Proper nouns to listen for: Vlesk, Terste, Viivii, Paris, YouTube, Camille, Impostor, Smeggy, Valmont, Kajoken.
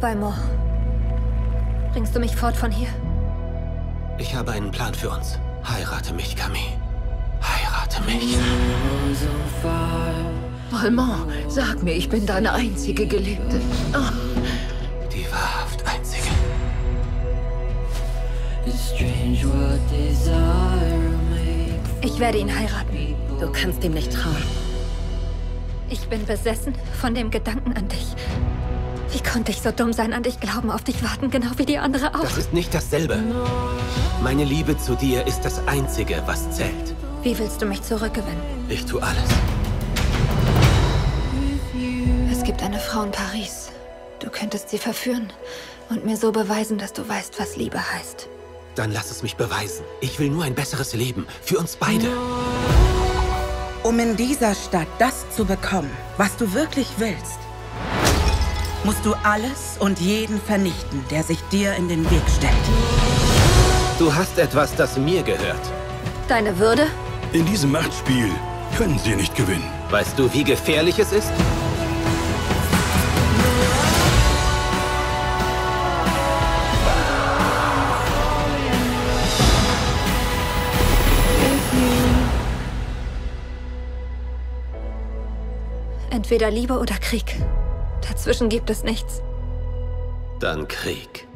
Valmont. Bringst du mich fort von hier? Ich habe einen Plan für uns. Heirate mich, Camille. Heirate mich. Valmont, sag mir, ich bin deine einzige Geliebte. Oh. Die wahrhaft einzige. Ich werde ihn heiraten. Du kannst ihm nicht trauen. Ich bin besessen von dem Gedanken an dich. Wie konnte ich so dumm sein, an dich glauben, auf dich warten, genau wie die andere auch? Das ist nicht dasselbe. Meine Liebe zu dir ist das Einzige, was zählt. Wie willst du mich zurückgewinnen? Ich tue alles. Es gibt eine Frau in Paris. Du könntest sie verführen und mir so beweisen, dass du weißt, was Liebe heißt. Dann lass es mich beweisen. Ich will nur ein besseres Leben. Für uns beide. Um in dieser Stadt das zu bekommen, was du wirklich willst, musst du alles und jeden vernichten, der sich dir in den Weg stellt. Du hast etwas, das mir gehört. Deine Würde? In diesem Machtspiel können sie nicht gewinnen. Weißt du, wie gefährlich es ist? Entweder Liebe oder Krieg. Dazwischen gibt es nichts. Dann Krieg.